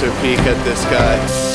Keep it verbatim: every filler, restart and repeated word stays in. closer peek at this guy.